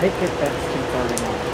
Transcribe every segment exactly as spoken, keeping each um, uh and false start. take your best and fall in love.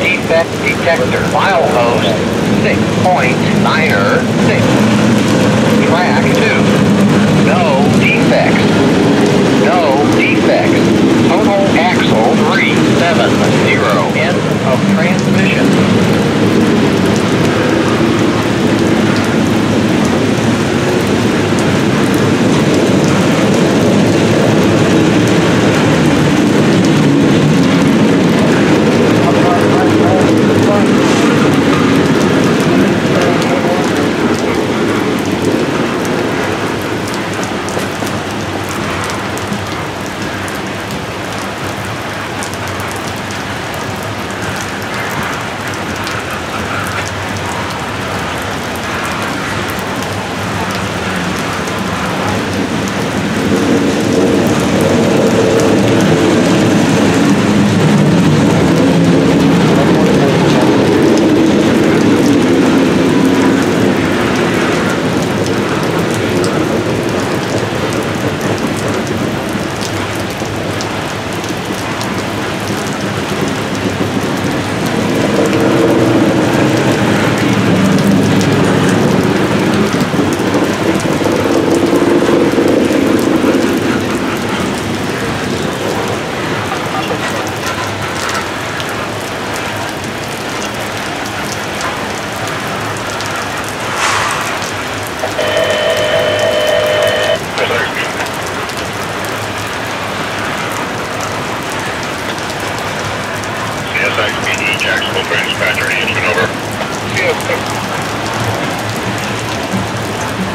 Defect detector file post six point niner six. Track two. No defects. No defects. Total axle three seven zero. End of transmission.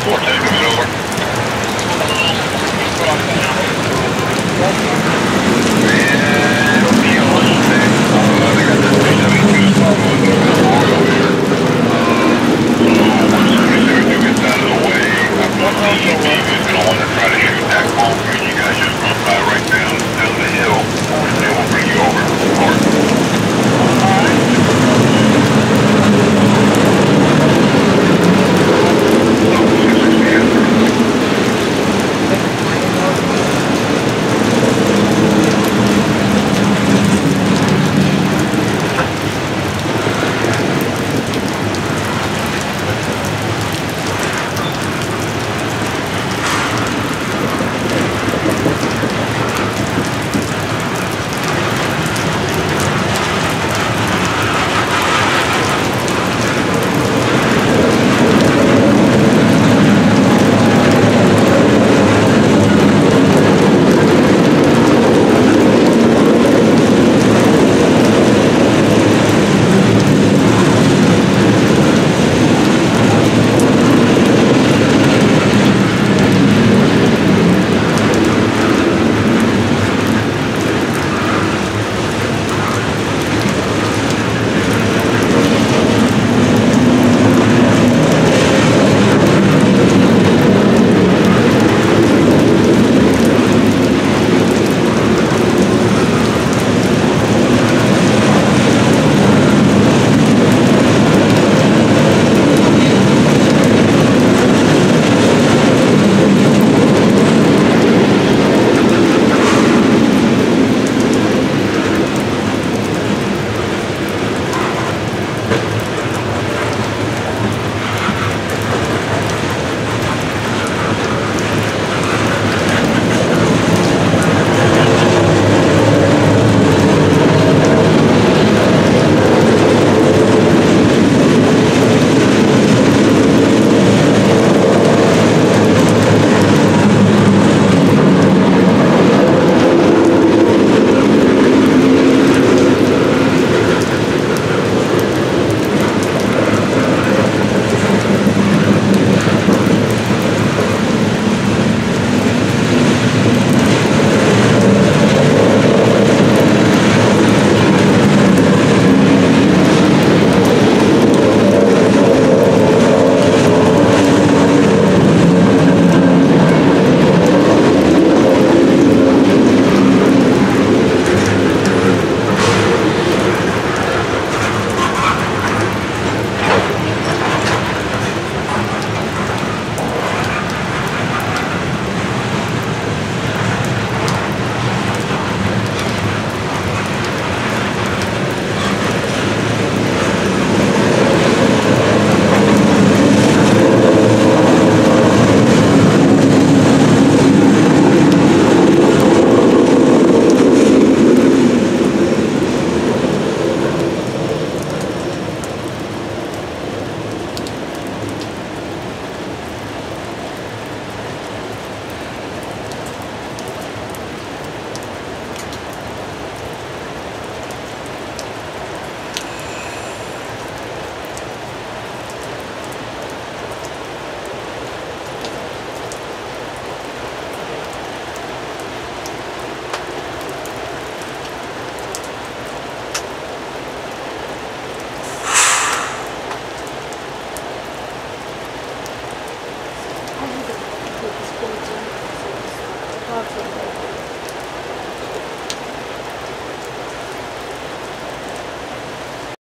Four, take it over.